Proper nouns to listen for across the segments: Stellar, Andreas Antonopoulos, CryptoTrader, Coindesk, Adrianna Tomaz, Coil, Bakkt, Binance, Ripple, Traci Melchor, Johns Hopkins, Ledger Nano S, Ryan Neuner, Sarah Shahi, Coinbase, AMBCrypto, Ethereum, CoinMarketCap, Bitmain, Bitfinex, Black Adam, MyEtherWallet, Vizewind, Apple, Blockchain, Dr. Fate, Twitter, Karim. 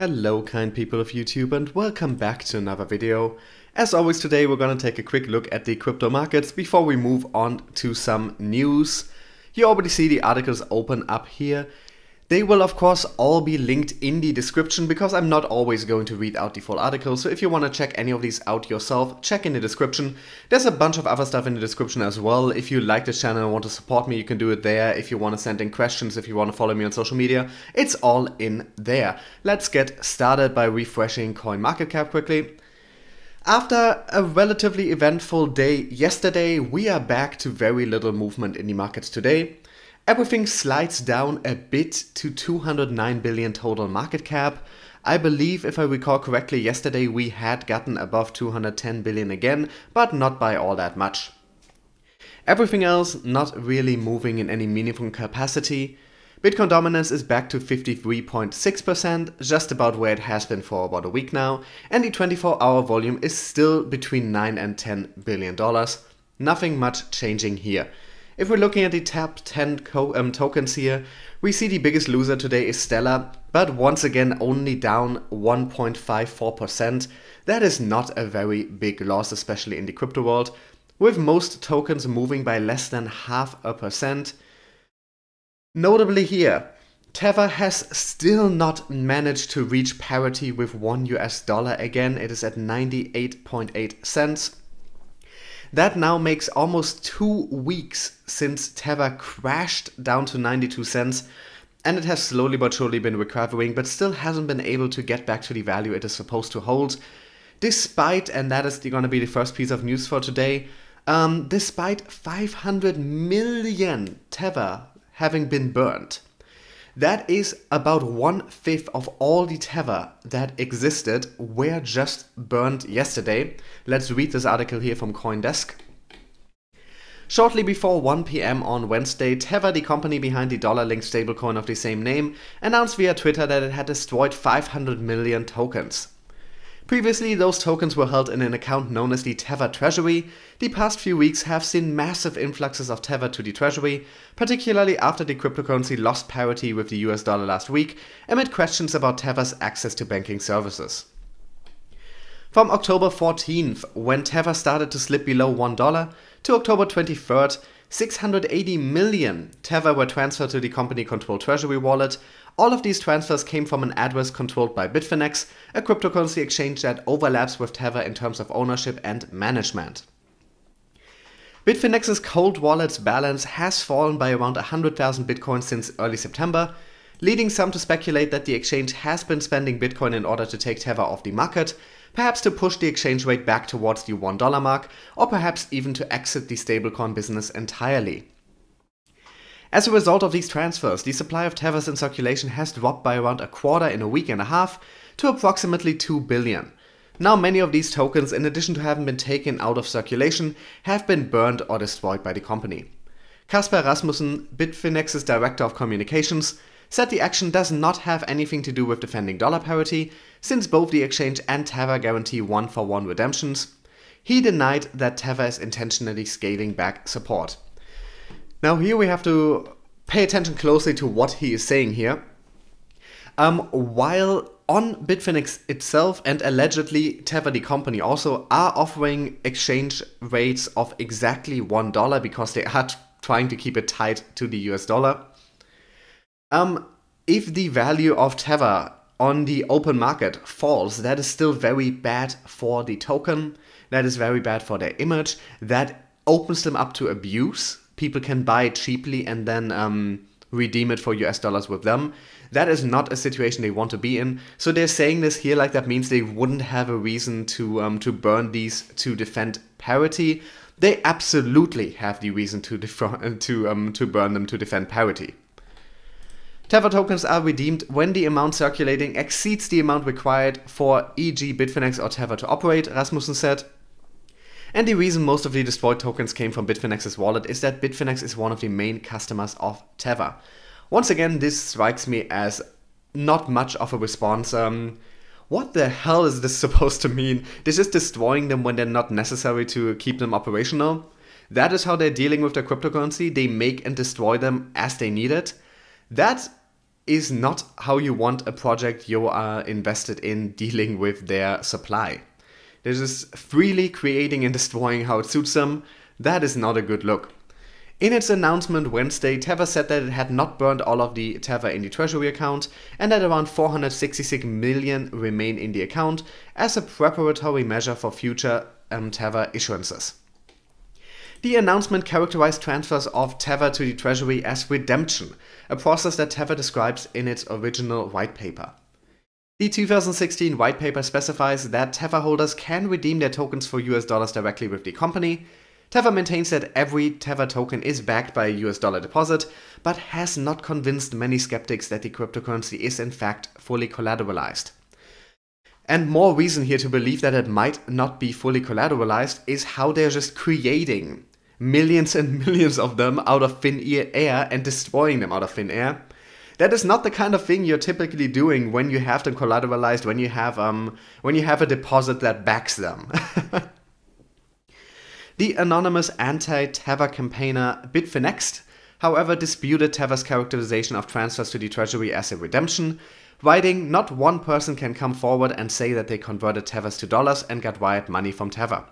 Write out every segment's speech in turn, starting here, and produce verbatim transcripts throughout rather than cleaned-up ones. Hello kind people of YouTube and welcome back to another video. As always, today we're gonna take a quick look at the crypto markets before we move on to some news. You already see the articles open up here. They will of course all be linked in the description because I'm not always going to read out the full article, so if you want to check any of these out yourself, check in the description. There's a bunch of other stuff in the description as well. If you like this channel and want to support me, you can do it there. If you want to send in questions, if you want to follow me on social media, it's all in there. Let's get started by refreshing CoinMarketCap quickly. After a relatively eventful day yesterday, we are back to very little movement in the markets today. Everything slides down a bit to two hundred nine billion total market cap. I believe, if I recall correctly, yesterday we had gotten above two hundred ten billion again, but not by all that much. Everything else not really moving in any meaningful capacity. Bitcoin dominance is back to fifty-three point six percent, just about where it has been for about a week now, and the twenty-four hour volume is still between nine and ten billion dollars. Nothing much changing here. If we're looking at the top ten co um, tokens here, we see the biggest loser today is Stellar, but once again only down one point five four percent. That is not a very big loss, especially in the crypto world, with most tokens moving by less than half a percent. Notably here, Tether has still not managed to reach parity with one U S dollar again. It is at ninety-eight point eight cents. That now makes almost two weeks since Tether crashed down to ninety-two cents, and it has slowly but surely been recovering, but still hasn't been able to get back to the value it is supposed to hold. Despite, and that is going to be the first piece of news for today, um, despite five hundred million Tether having been burned. That is about one fifth of all the Tether that existed were just burned yesterday. Let's read this article here from Coindesk. Shortly before one P M on Wednesday, Tether, the company behind the dollar-linked stablecoin of the same name, announced via Twitter that it had destroyed five hundred million tokens. Previously, those tokens were held in an account known as the Tether Treasury. The past few weeks have seen massive influxes of Tether to the Treasury, particularly after the cryptocurrency lost parity with the U S dollar last week, amid questions about Tether's access to banking services. From October fourteenth, when Tether started to slip below one dollar, to October twenty-third, six hundred eighty million Tether were transferred to the company-controlled Treasury wallet. All of these transfers came from an address controlled by Bitfinex, a cryptocurrency exchange that overlaps with Tether in terms of ownership and management. Bitfinex's cold wallet's balance has fallen by around one hundred thousand Bitcoin since early September, leading some to speculate that the exchange has been spending Bitcoin in order to take Tether off the market, perhaps to push the exchange rate back towards the one dollar mark, or perhaps even to exit the stablecoin business entirely. As a result of these transfers, the supply of Tethers in circulation has dropped by around a quarter in a week and a half to approximately two billion. Now many of these tokens, in addition to having been taken out of circulation, have been burned or destroyed by the company. Kasper Rasmussen, Bitfinex's director of communications, said the action does not have anything to do with defending dollar parity, since both the exchange and Tether guarantee one-for-one redemptions. He denied that Tether is intentionally scaling back support. Now here we have to pay attention closely to what he is saying here. Um, while on Bitfinex itself and allegedly Tether the company also are offering exchange rates of exactly one dollar because they are trying to keep it tied to the U S dollar. Um, if the value of Tether on the open market falls, that is still very bad for the token. That is very bad for their image. That opens them up to abuse. People can buy cheaply and then um, redeem it for U S dollars with them. That is not a situation they want to be in. So they're saying this here like that means they wouldn't have a reason to, um, to burn these to defend parity. They absolutely have the reason to, to, um, to burn them to defend parity. Tether tokens are redeemed when the amount circulating exceeds the amount required for for example Bitfinex or Tether to operate, Rasmussen said. And the reason most of the destroyed tokens came from Bitfinex's wallet is that Bitfinex is one of the main customers of Tether. Once again, this strikes me as not much of a response. Um, what the hell is this supposed to mean? They're just destroying them when they're not necessary to keep them operational. That is how they're dealing with their cryptocurrency. They make and destroy them as they need it. That is not how you want a project you are invested in dealing with their supply. They're just freely creating and destroying how it suits them. That is not a good look. In its announcement Wednesday, Tether said that it had not burned all of the Tether in the treasury account and that around four hundred sixty-six million remain in the account as a preparatory measure for future um, Tether issuances. The announcement characterized transfers of Tether to the treasury as redemption, a process that Tether describes in its original white paper. The two thousand sixteen white paper specifies that Tether holders can redeem their tokens for U S dollars directly with the company. Tether maintains that every Tether token is backed by a U S dollar deposit, but has not convinced many skeptics that the cryptocurrency is in fact fully collateralized. And more reason here to believe that it might not be fully collateralized is how they're just creating millions and millions of them out of thin air and destroying them out of thin air. That is not the kind of thing you're typically doing when you have them collateralized, when you have um when you have a deposit that backs them. The anonymous anti-Tether campaigner Bitfinex, however, disputed Tether's characterization of transfers to the treasury as a redemption, writing, "Not one person can come forward and say that they converted Tethers to dollars and got wired money from Tether."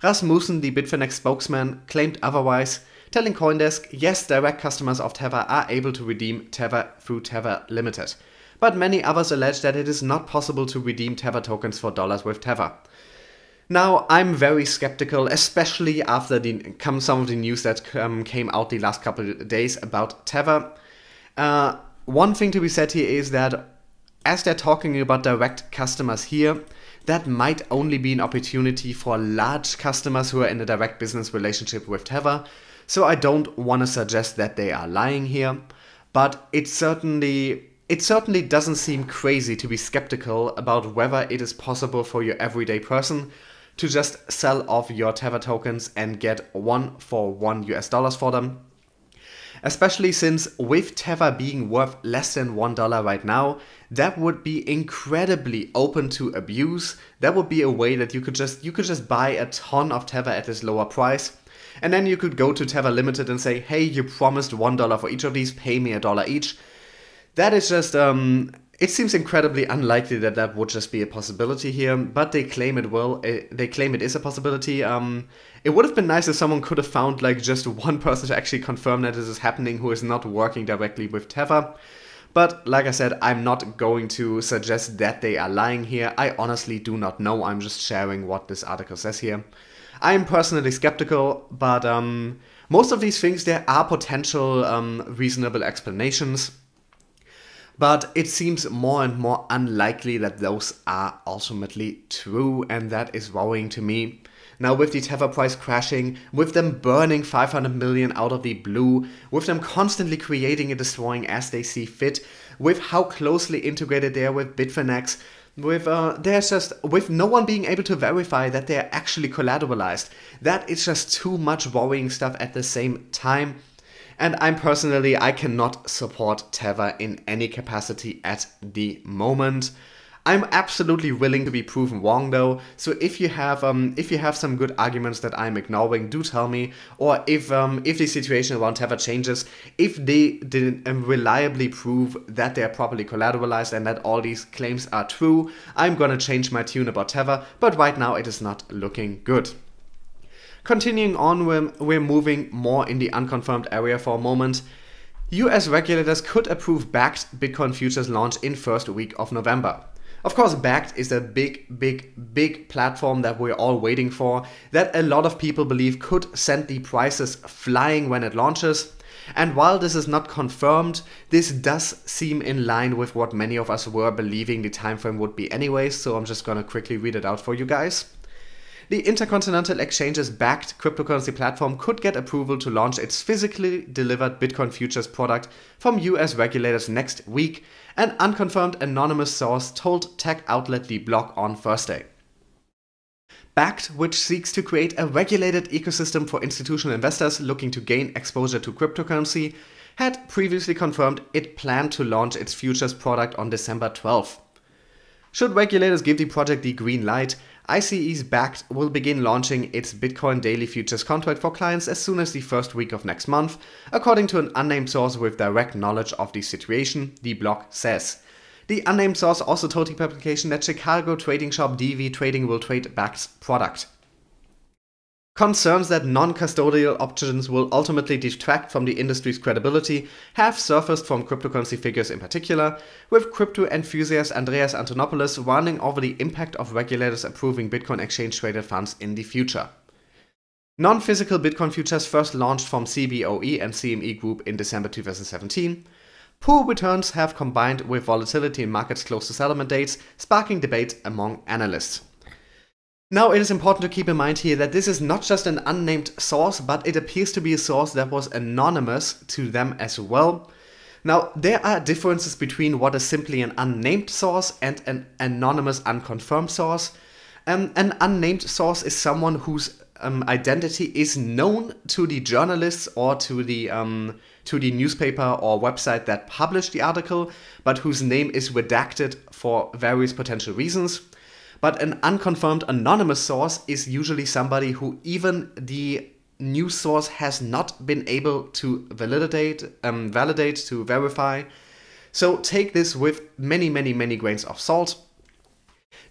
Rasmussen, the Bitfinex spokesman, claimed otherwise, telling Coindesk, "Yes, direct customers of Tether are able to redeem Tether through Tether Limited, but many others allege that it is not possible to redeem Tether tokens for dollars with Tether." Now, I'm very skeptical, especially after the, come some of the news that um, came out the last couple of days about Tether. Uh, one thing to be said here is that as they're talking about direct customers here, that might only be an opportunity for large customers who are in a direct business relationship with Tether. So I don't want to suggest that they are lying here, but it certainly... It certainly doesn't seem crazy to be skeptical about whether it is possible for your everyday person to just sell off your Tether tokens and get one for one U S dollars for them. Especially since with Tether being worth less than one dollar right now, that would be incredibly open to abuse. That would be a way that you could just you could just buy a ton of Tether at this lower price. And then you could go to Tether Limited and say, "Hey, you promised one dollar for each of these, pay me a dollar each." That is just, um, it seems incredibly unlikely that that would just be a possibility here, but they claim it will, they claim it is a possibility. Um, it would have been nice if someone could have found like just one person to actually confirm that this is happening who is not working directly with Tether. But like I said, I'm not going to suggest that they are lying here. I honestly do not know. I'm just sharing what this article says here. I'm personally skeptical, but um, most of these things, there are potential um, reasonable explanations. But it seems more and more unlikely that those are ultimately true, and that is worrying to me. Now, with the Tether price crashing, with them burning five hundred million out of the blue, with them constantly creating and destroying as they see fit, with how closely integrated they are with Bitfinex, with uh, there's just with no one being able to verify that they are actually collateralized, that is just too much worrying stuff at the same time. And I'm personally, I cannot support Tether in any capacity at the moment. I'm absolutely willing to be proven wrong though, so if you have um, if you have some good arguments that I'm ignoring, do tell me. Or if um, if the situation around Tether changes, if they didn't um, reliably prove that they are properly collateralized and that all these claims are true, I'm gonna change my tune about Tether, but right now it is not looking good. Continuing on, we're, we're moving more in the unconfirmed area for a moment. U S regulators could approve Bakkt Bitcoin futures launch in first week of November. Of course, Bakkt is a big, big, big platform that we're all waiting for, that a lot of people believe could send the prices flying when it launches. And while this is not confirmed, this does seem in line with what many of us were believing the timeframe would be anyways, so I'm just gonna quickly read it out for you guys. The Intercontinental Exchange's Bakkt cryptocurrency platform could get approval to launch its physically delivered Bitcoin futures product from U S regulators next week, an unconfirmed anonymous source told tech outlet The Block on Thursday. Bakkt, which seeks to create a regulated ecosystem for institutional investors looking to gain exposure to cryptocurrency, had previously confirmed it planned to launch its futures product on December twelfth. Should regulators give the project the green light, I C E's Bakkt will begin launching its Bitcoin daily futures contract for clients as soon as the first week of next month, according to an unnamed source with direct knowledge of the situation, the blog says. The unnamed source also told the publication that Chicago trading shop D V Trading will trade Bakkt's product. Concerns that non-custodial options will ultimately detract from the industry's credibility have surfaced from cryptocurrency figures in particular, with crypto enthusiast Andreas Antonopoulos warning over the impact of regulators approving Bitcoin exchange-traded funds in the future. Non-physical Bitcoin futures first launched from C B O E and C M E Group in December two thousand seventeen. Poor returns have combined with volatility in markets close to settlement dates, sparking debate among analysts. Now, it is important to keep in mind here that this is not just an unnamed source, but it appears to be a source that was anonymous to them as well. Now, there are differences between what is simply an unnamed source and an anonymous unconfirmed source. Um, an unnamed source is someone whose um, identity is known to the journalists or to the, um, to the newspaper or website that published the article, but whose name is redacted for various potential reasons. But an unconfirmed anonymous source is usually somebody who even the news source has not been able to validate, um, validate, to verify. So take this with many, many, many grains of salt.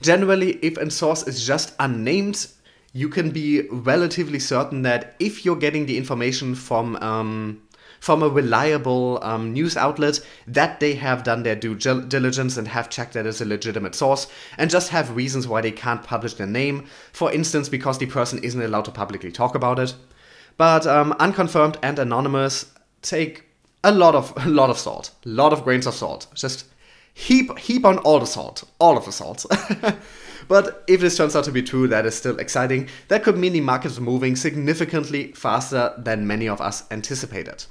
Generally, if a source is just unnamed, you can be relatively certain that if you're getting the information from um, from a reliable um, news outlet, that they have done their due diligence and have checked that it's a legitimate source and just have reasons why they can't publish their name, for instance because the person isn't allowed to publicly talk about it. But um, unconfirmed and anonymous take a lot of a lot of salt, a lot of grains of salt, just heap heap on all the salt, all of the salt. But if this turns out to be true, that is still exciting. That could mean the market's moving significantly faster than many of us anticipated.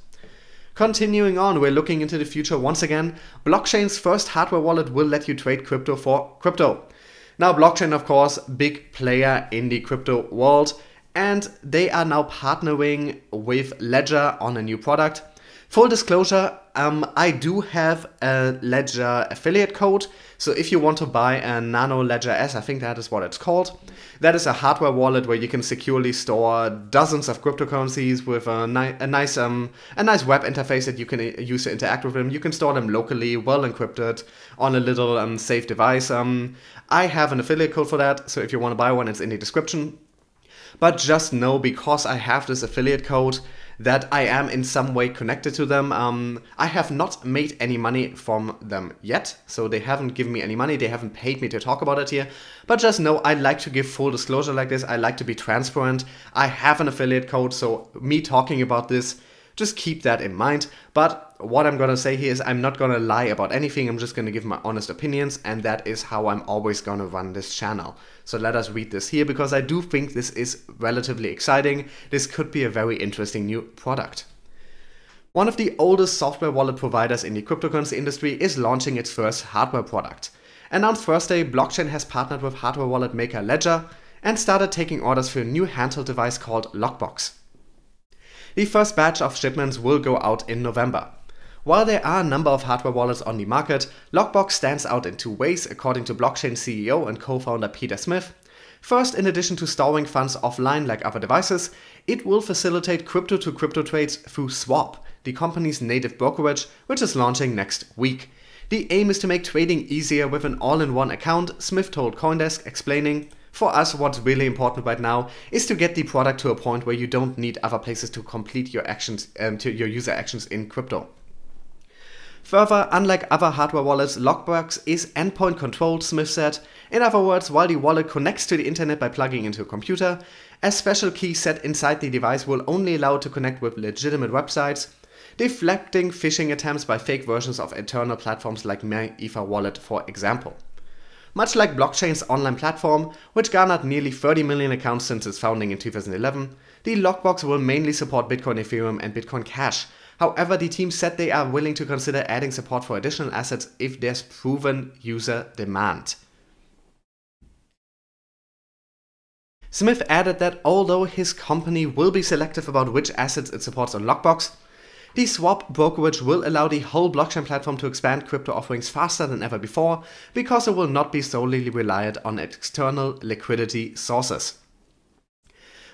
Continuing on, we're looking into the future once again. Blockchain's first hardware wallet will let you trade crypto for crypto. Now, Blockchain, of course, big player in the crypto world, and they are now partnering with Ledger on a new product. Full disclosure, um, I do have a Ledger affiliate code, so if you want to buy a Nano Ledger S, I think that is what it's called, that is a hardware wallet where you can securely store dozens of cryptocurrencies with a, ni a nice um, a nice web interface that you can use to interact with them. You can store them locally, well encrypted, on a little um, safe device. Um, I have an affiliate code for that, so if you want to buy one, it's in the description. But just know, because I have this affiliate code, that I am in some way connected to them. Um, I have not made any money from them yet, so they haven't given me any money, they haven't paid me to talk about it here. But just know, I like to give full disclosure like this, I like to be transparent. I have an affiliate code, so me talking about this, just keep that in mind. But what I'm gonna say here is I'm not gonna lie about anything, I'm just gonna give my honest opinions, and that is how I'm always gonna run this channel. So let us read this here, because I do think this is relatively exciting. This could be a very interesting new product. One of the oldest software wallet providers in the cryptocurrency industry is launching its first hardware product. Announced Thursday, Blockchain has partnered with hardware wallet maker Ledger and started taking orders for a new handheld device called Lockbox. The first batch of shipments will go out in November. While there are a number of hardware wallets on the market, Lockbox stands out in two ways, according to Blockchain C E O and co-founder Peter Smith. First, in addition to storing funds offline like other devices, it will facilitate crypto-to-crypto trades through Swap, the company's native brokerage, which is launching next week. The aim is to make trading easier with an all-in-one account, Smith told Coindesk, explaining, "For us, what's really important right now is to get the product to a point where you don't need other places to complete your actions, um, to your user actions in crypto." Further, unlike other hardware wallets, Lockbox is endpoint controlled, Smith said. In other words, while the wallet connects to the internet by plugging into a computer, a special key set inside the device will only allow it to connect with legitimate websites, deflecting phishing attempts by fake versions of internal platforms like MyEtherWallet, for example. Much like Blockchain's online platform, which garnered nearly thirty million accounts since its founding in two thousand eleven, the Lockbox will mainly support Bitcoin, Ethereum and Bitcoin Cash. However, the team said they are willing to consider adding support for additional assets if there's proven user demand. Smith added that although his company will be selective about which assets it supports on Lockbox, The swap brokerage will allow the whole blockchain platform to expand crypto offerings faster than ever before, because it will not be solely reliant on external liquidity sources.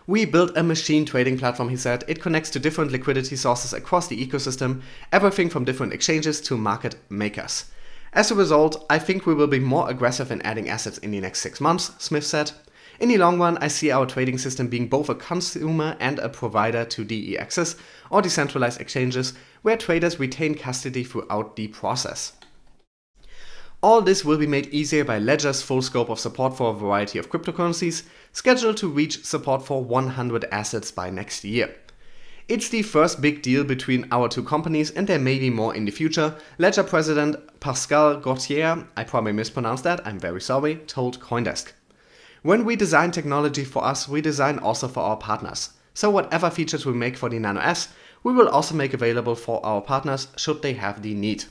We built a machine trading platform, he said. It connects to different liquidity sources across the ecosystem, everything from different exchanges to market makers. As a result, I think we will be more aggressive in adding assets in the next six months, Smith said. In the long run, I see our trading system being both a consumer and a provider to D E Xs, or decentralized exchanges, where traders retain custody throughout the process. All this will be made easier by Ledger's full scope of support for a variety of cryptocurrencies, scheduled to reach support for one hundred assets by next year. It's the first big deal between our two companies, and there may be more in the future, Ledger president Pascal Gauthier, I probably mispronounced that, I'm very sorry, told Coindesk. When we design technology for us, we design also for our partners. So whatever features we make for the Nano S, we will also make available for our partners should they have the need.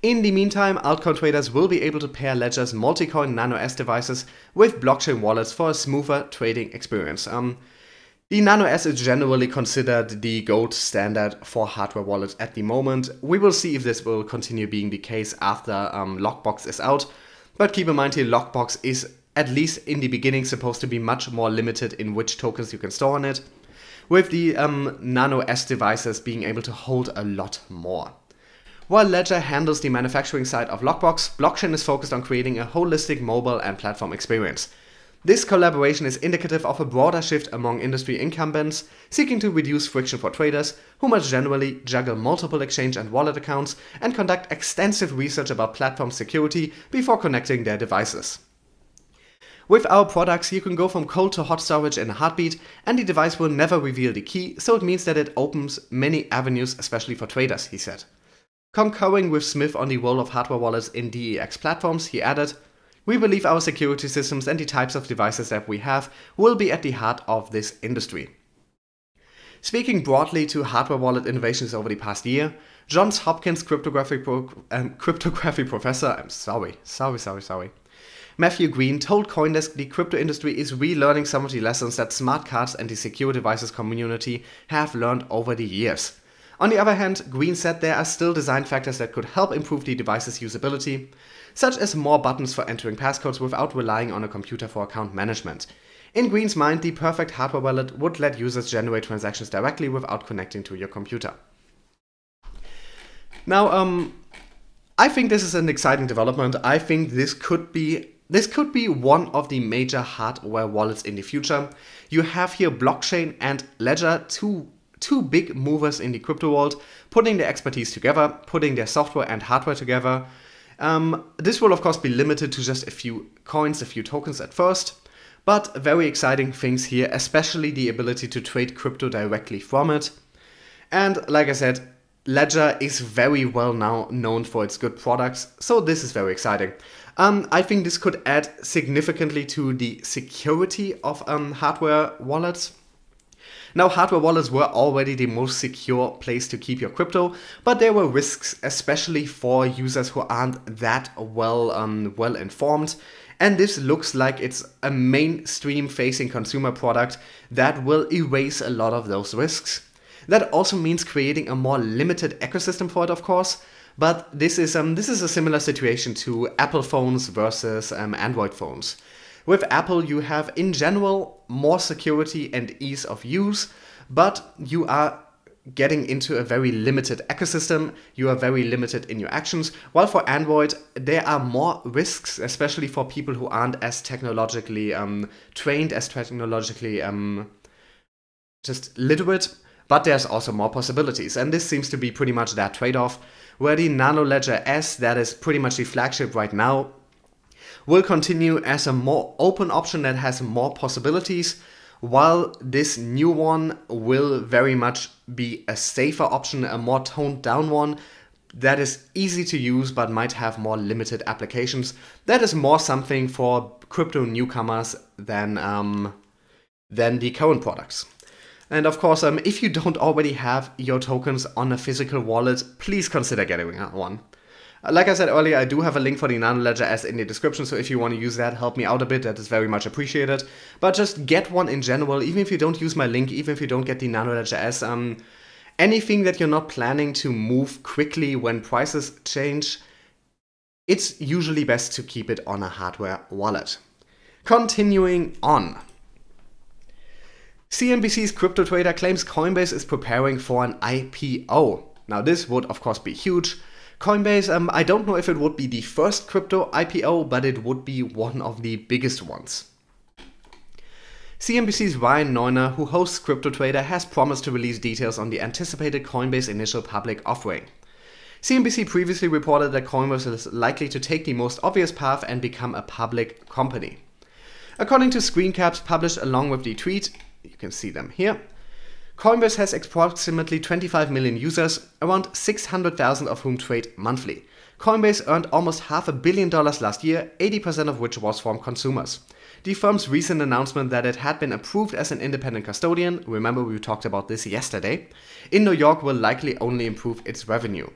In the meantime, altcoin traders will be able to pair Ledger's multi-coin Nano S devices with blockchain wallets for a smoother trading experience. Um, the Nano S is generally considered the gold standard for hardware wallets at the moment. We will see if this will continue being the case after um, Lockbox is out. But keep in mind here, Lockbox is at least in the beginning supposed to be much more limited in which tokens you can store on it, with the um, Nano S devices being able to hold a lot more. While Ledger handles the manufacturing side of Lockbox, Blockchain is focused on creating a holistic mobile and platform experience. This collaboration is indicative of a broader shift among industry incumbents, seeking to reduce friction for traders, who must generally juggle multiple exchange and wallet accounts and conduct extensive research about platform security before connecting their devices. With our products, you can go from cold to hot storage in a heartbeat, and the device will never reveal the key, so it means that it opens many avenues, especially for traders, he said. Concurring with Smith on the role of hardware wallets in D E X platforms, he added, "We believe our security systems and the types of devices that we have will be at the heart of this industry." Speaking broadly to hardware wallet innovations over the past year, Johns Hopkins cryptography, pro um, cryptography professor, I'm sorry, sorry, sorry, sorry, Matthew Green told Coindesk the crypto industry is relearning some of the lessons that smart cards and the secure devices community have learned over the years. On the other hand, Green said there are still design factors that could help improve the device's usability, such as more buttons for entering passcodes without relying on a computer for account management. In Green's mind, the perfect hardware wallet would let users generate transactions directly without connecting to your computer. Now, um, I think this is an exciting development. I think this could be This could be one of the major hardware wallets in the future. You have here Blockchain and Ledger, two, two big movers in the crypto world, putting their expertise together, putting their software and hardware together. Um, this will of course be limited to just a few coins, a few tokens at first, but very exciting things here, especially the ability to trade crypto directly from it. And like I said, Ledger is very well now known for its good products, so this is very exciting. Um, I think this could add significantly to the security of um, hardware wallets. Now, hardware wallets were already the most secure place to keep your crypto, but there were risks, especially for users who aren't that well, um, well informed. And this looks like it's a mainstream-facing consumer product that will erase a lot of those risks. That also means creating a more limited ecosystem for it, of course, but this is um, this is a similar situation to Apple phones versus um, Android phones. With Apple, you have in general more security and ease of use, but you are getting into a very limited ecosystem. You are very limited in your actions, while for Android, there are more risks, especially for people who aren't as technologically um, trained, as technologically um, just literate. But there's also more possibilities, and this seems to be pretty much that trade-off, where the Nano Ledger S, that is pretty much the flagship right now, will continue as a more open option that has more possibilities, while this new one will very much be a safer option, a more toned-down one that is easy to use but might have more limited applications. That is more something for crypto newcomers than, um, than the current products. And of course, um, if you don't already have your tokens on a physical wallet, please consider getting one. Like I said earlier, I do have a link for the Nano Ledger S in the description, so if you want to use that, help me out a bit, that is very much appreciated. But just get one in general, even if you don't use my link, even if you don't get the Nano Ledger S. Um, anything that you're not planning to move quickly when prices change, it's usually best to keep it on a hardware wallet. Continuing on. C N B C's CryptoTrader claims Coinbase is preparing for an I P O. Now this would of course be huge. Coinbase, um, I don't know if it would be the first crypto I P O, but it would be one of the biggest ones. C N B C's Ryan Neuner, who hosts CryptoTrader, has promised to release details on the anticipated Coinbase initial public offering. C N B C previously reported that Coinbase is likely to take the most obvious path and become a public company. According to screen caps published along with the tweet, you can see them here, Coinbase has approximately twenty-five million users, around six hundred thousand of whom trade monthly. Coinbase earned almost half a billion dollars last year, eighty percent of which was from consumers. The firm's recent announcement that it had been approved as an independent custodian, remember we talked about this yesterday, in New York will likely only improve its revenue.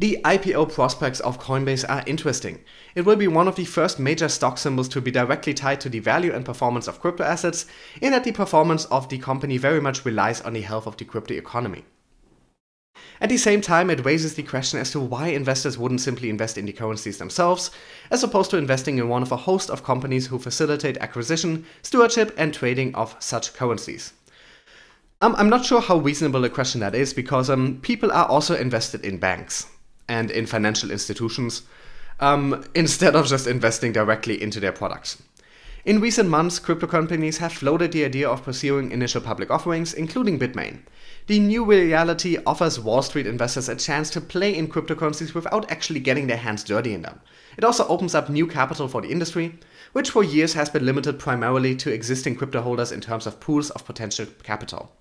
The I P O prospects of Coinbase are interesting. It will be one of the first major stock symbols to be directly tied to the value and performance of crypto assets, in that the performance of the company very much relies on the health of the crypto economy. At the same time, it raises the question as to why investors wouldn't simply invest in the currencies themselves, as opposed to investing in one of a host of companies who facilitate acquisition, stewardship, and trading of such currencies. Um, I'm not sure how reasonable a question that is, because um, people are also invested in banks and in financial institutions, um, instead of just investing directly into their products. In recent months, crypto companies have floated the idea of pursuing initial public offerings, including Bitmain. The new reality offers Wall Street investors a chance to play in cryptocurrencies without actually getting their hands dirty in them. It also opens up new capital for the industry, which for years has been limited primarily to existing crypto holders in terms of pools of potential capital.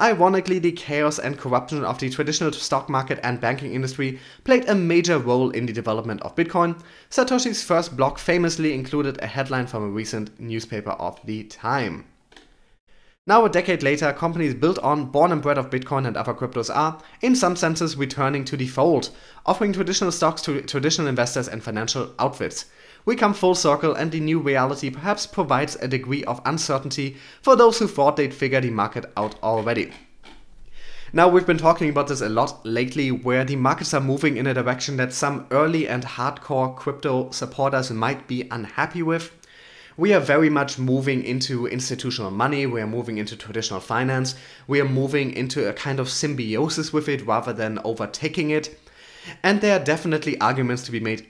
Ironically, the chaos and corruption of the traditional stock market and banking industry played a major role in the development of Bitcoin. Satoshi's first blog famously included a headline from a recent newspaper of the time. Now a decade later, companies built on, born and bred of Bitcoin and other cryptos are, in some senses, returning to the fold, offering traditional stocks to traditional investors and financial outfits. We come full circle, and the new reality perhaps provides a degree of uncertainty for those who thought they'd figure the market out already. Now, we've been talking about this a lot lately, where the markets are moving in a direction that some early and hardcore crypto supporters might be unhappy with. We are very much moving into institutional money, we are moving into traditional finance, we are moving into a kind of symbiosis with it rather than overtaking it. And there are definitely arguments to be made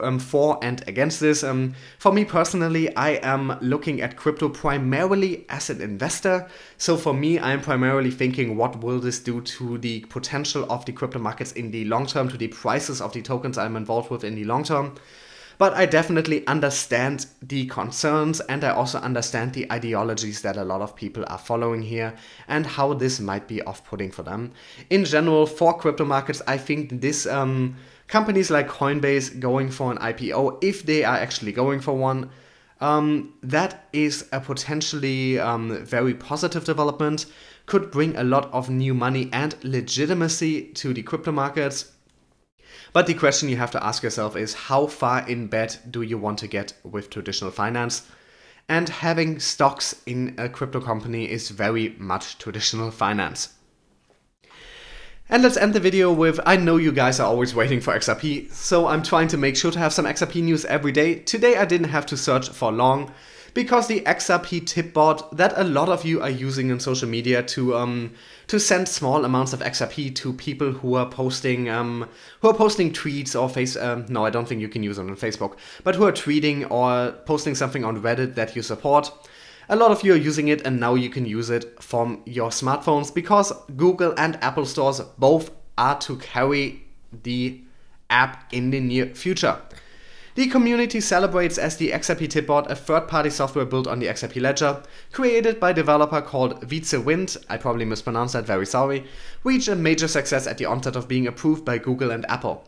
Um, for and against this. Um, for me personally, I am looking at crypto primarily as an investor. So for me, I'm primarily thinking, what will this do to the potential of the crypto markets in the long term, to the prices of the tokens I'm involved with in the long term. But I definitely understand the concerns, and I also understand the ideologies that a lot of people are following here and how this might be off-putting for them. In general, for crypto markets, I think this um, companies like Coinbase going for an I P O, if they are actually going for one, um, that is a potentially um, very positive development, could bring a lot of new money and legitimacy to the crypto markets. But the question you have to ask yourself is, how far in bed do you want to get with traditional finance? And having stocks in a crypto company is very much traditional finance. And let's end the video with, I know you guys are always waiting for X R P, so I'm trying to make sure to have some X R P news every day. Today I didn't have to search for long, because the X R P tip bot that a lot of you are using on social media to um, to send small amounts of X R P to people who are posting um, who are posting tweets or face um, no I don't think you can use it on Facebook, but who are tweeting or posting something on Reddit that you support. A lot of you are using it, and now you can use it from your smartphones, because Google and Apple stores both are to carry the app in the near future. The community celebrates as the X R P Tipbot, a third-party software built on the X R P Ledger, created by a developer called Vizewind, I probably mispronounced that, very sorry, reached a major success at the onset of being approved by Google and Apple.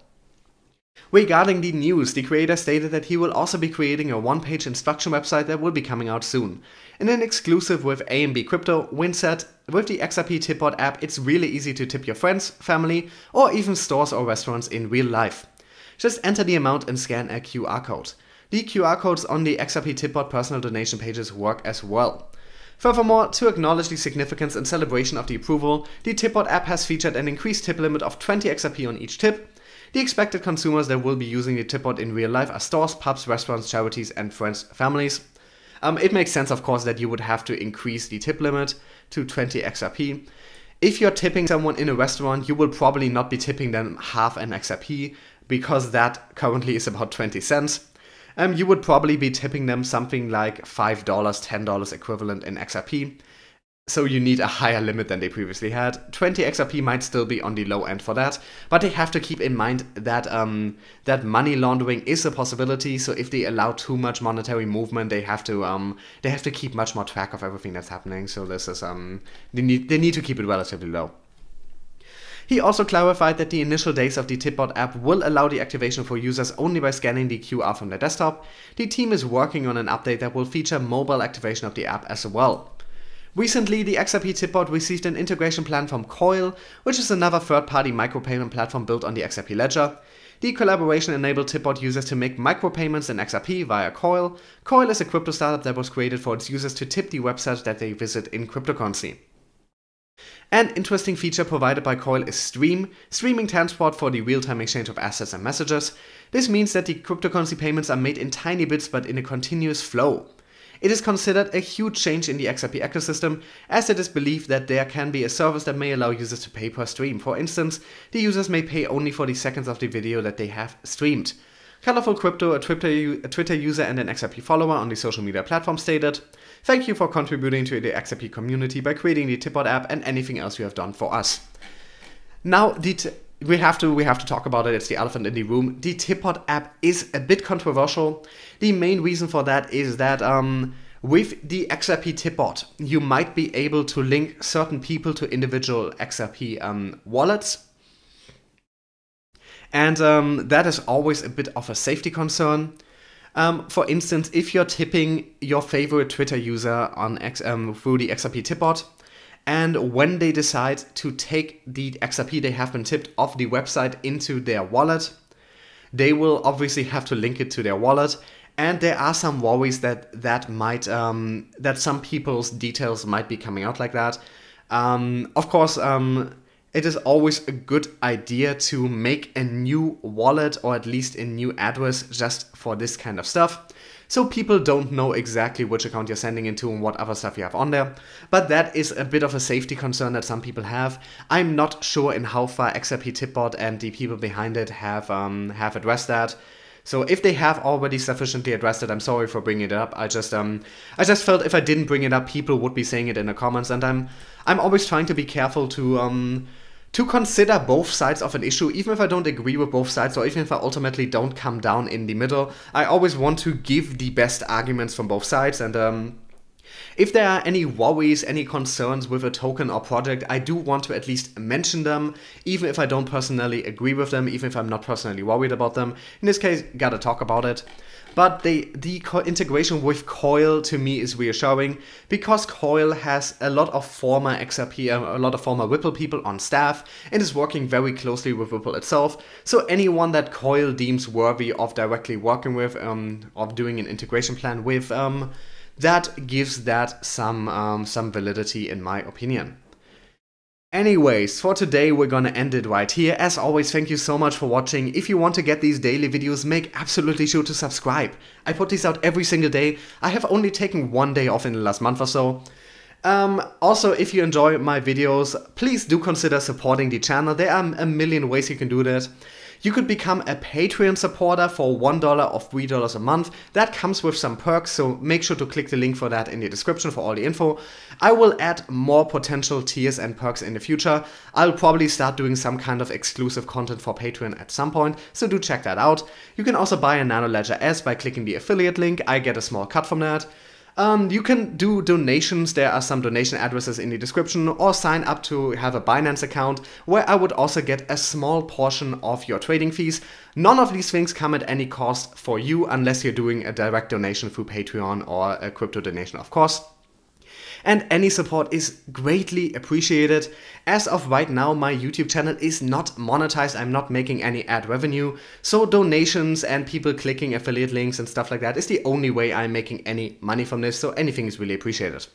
Regarding the news, the creator stated that he will also be creating a one-page instruction website that will be coming out soon. In an exclusive with A M B Crypto, Wind said, with the X R P Tipbot app, it's really easy to tip your friends, family, or even stores or restaurants in real life. Just enter the amount and scan a Q R code. The Q R codes on the X R P Tipbot personal donation pages work as well. Furthermore, to acknowledge the significance and celebration of the approval, the Tipbot app has featured an increased tip limit of twenty X R P on each tip. The expected consumers that will be using the Tipbot in real life are stores, pubs, restaurants, charities, and friends, families. Um, it makes sense, of course, that you would have to increase the tip limit to twenty X R P. If you're tipping someone in a restaurant, you will probably not be tipping them half an X R P, because that currently is about twenty cents. Um, you would probably be tipping them something like five dollars, ten dollars equivalent in X R P. So you need a higher limit than they previously had. twenty X R P might still be on the low end for that, but they have to keep in mind that um, that money laundering is a possibility. So if they allow too much monetary movement, they have to um, they have to keep much more track of everything that's happening. So this is um, they need they need to keep it relatively low. He also clarified that the initial days of the Tipbot app will allow the activation for users only by scanning the Q R from their desktop. The team is working on an update that will feature mobile activation of the app as well. Recently, the X R P Tipbot received an integration plan from Coil, which is another third-party micropayment platform built on the X R P Ledger. The collaboration enabled Tipbot users to make micropayments in X R P via Coil. Coil is a crypto startup that was created for its users to tip the website that they visit in cryptocurrency. An interesting feature provided by Coil is Stream, streaming transport for the real-time exchange of assets and messages. This means that the cryptocurrency payments are made in tiny bits but in a continuous flow. It is considered a huge change in the X R P ecosystem, as it is believed that there can be a service that may allow users to pay per stream. For instance, the users may pay only for the seconds of the video that they have streamed. Colorful Crypto, a Twitter user and an X R P follower on the social media platform, stated, "Thank you for contributing to the X R P community by creating the Tipbot app and anything else you have done for us." Now, the t we have to we have to talk about it. It's the elephant in the room. The Tipbot app is a bit controversial. The main reason for that is that um, with the X R P Tipbot, you might be able to link certain people to individual X R P um, wallets. And um, that is always a bit of a safety concern. Um, for instance, if you're tipping your favorite Twitter user on X, um, through the X R P Tipbot, and when they decide to take the X R P they have been tipped off the website into their wallet, they will obviously have to link it to their wallet. And there are some worries that that might um, that some people's details might be coming out like that. Um, of course, um, it is always a good idea to make a new wallet or at least a new address just for this kind of stuff, so people don't know exactly which account you're sending into and what other stuff you have on there. But that is a bit of a safety concern that some people have. I'm not sure in how far X R P Tipbot and the people behind it have um, have addressed that. So if they have already sufficiently addressed it, I'm sorry for bringing it up. I just um I just felt if I didn't bring it up, people would be saying it in the comments, and I'm I'm always trying to be careful to um to consider both sides of an issue. Even if I don't agree with both sides, or even if I ultimately don't come down in the middle, I always want to give the best arguments from both sides. And um, if there are any worries, any concerns with a token or project, I do want to at least mention them, even if I don't personally agree with them, even if I'm not personally worried about them. In this case, gotta talk about it. But they, the co integration with Coil to me is reassuring, because Coil has a lot of former X R P, um, a lot of former Ripple people on staff, and is working very closely with Ripple itself. So anyone that Coil deems worthy of directly working with, um, of doing an integration plan with, um, that gives that some um, some validity in my opinion. Anyways, for today we're gonna end it right here. As always, thank you so much for watching. If you want to get these daily videos, make absolutely sure to subscribe. I put these out every single day. I have only taken one day off in the last month or so. Um, also, if you enjoy my videos, please do consider supporting the channel. There are a million ways you can do that. You could become a Patreon supporter for one dollar or three dollars a month. That comes with some perks, so make sure to click the link for that in the description for all the info. I will add more potential tiers and perks in the future. I'll probably start doing some kind of exclusive content for Patreon at some point, so do check that out. You can also buy a Nano Ledger S by clicking the affiliate link. I get a small cut from that. Um, you can do donations. There are some donation addresses in the description, or sign up to have a Binance account where I would also get a small portion of your trading fees. None of these things come at any cost for you unless you're doing a direct donation through Patreon or a crypto donation, of course. and any support is greatly appreciated. As of right now, my YouTube channel is not monetized. I'm not making any ad revenue, so donations and people clicking affiliate links and stuff like that is the only way I'm making any money from this, so anything is really appreciated.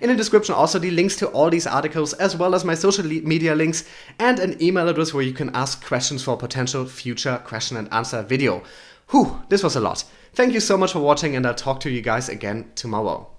In the description also the links to all these articles as well as my social media links and an email address where you can ask questions for a potential future question and answer video. Whew, this was a lot. Thank you so much for watching and I'll talk to you guys again tomorrow.